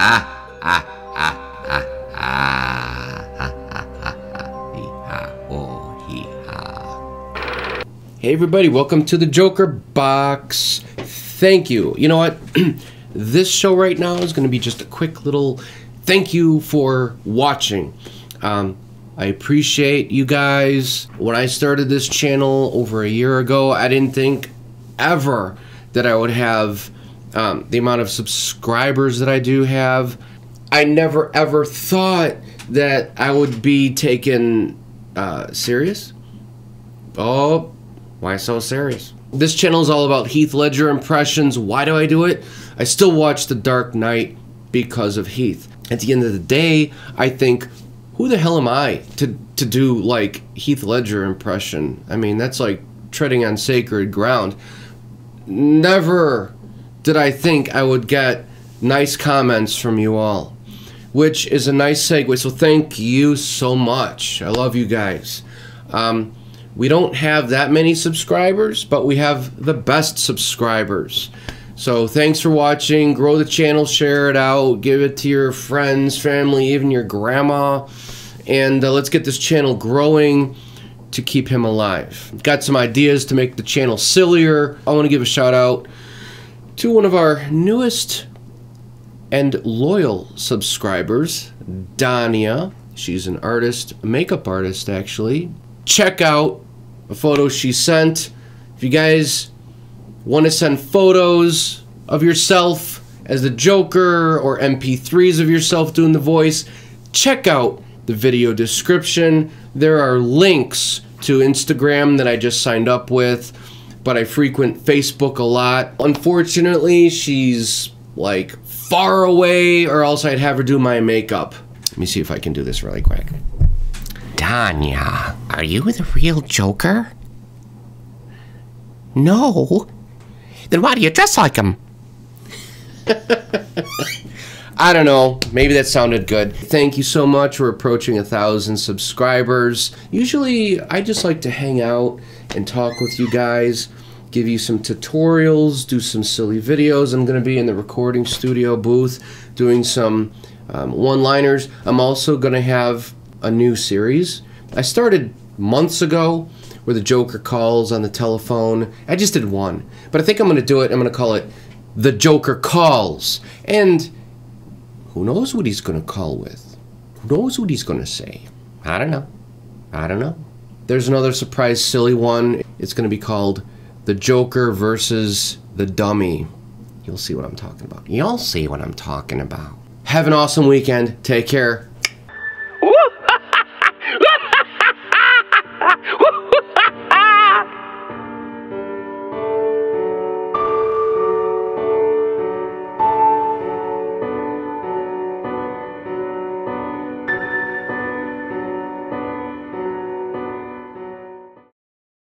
Hey everybody, welcome to the Joker Box. Thank you. You know what? This show right now is going to be just a quick little thank you for watching. I appreciate you guys. When I started this channel over a year ago, I didn't think ever that I would have the amount of subscribers that I do have. I never ever thought that I would be taken serious. Oh, why so serious? This channel is all about Heath Ledger impressions. Why do I do it? I still watch The Dark Knight because of Heath. At the end of the day, I think, who the hell am I to do like Heath Ledger impression? I mean, that's like treading on sacred ground. Never did I think I would get nice comments from you all, which is a nice segue. So thank you so much. I love you guys. We don't have that many subscribers, but we have the best subscribers. So thanks for watching. Grow the channel, share it out, give it to your friends, family, even your grandma. And let's get this channel growing to keep him alive. Got some ideas to make the channel sillier. I want to give a shout out to one of our newest and loyal subscribers, Dania. She's an artist, a makeup artist actually. Check out a photo she sent. If you guys want to send photos of yourself as the Joker or MP3s of yourself doing the voice, check out the video description. There are links to Instagram that I just signed up with, but I frequent Facebook a lot. Unfortunately, she's like far away, or else I'd have her do my makeup. Let me see if I can do this really quick. Dania, are you the real Joker? No? Then why do you dress like him? I don't know. Maybe that sounded good. Thank you so much. We're approaching 1,000 subscribers. Usually, I just like to hang out and talk with you guys, give you some tutorials, do some silly videos. I'm going to be in the recording studio booth doing some one-liners. I'm also going to have a new series. I started months ago where the Joker calls on the telephone. I just did one, but I think I'm going to do it. I'm going to call it The Joker Calls. And who knows what he's going to call with? Who knows what he's going to say? I don't know. I don't know. There's another surprise silly one. It's going to be called The Joker versus the Dummy. You'll see what I'm talking about. You'll see what I'm talking about. Have an awesome weekend. Take care.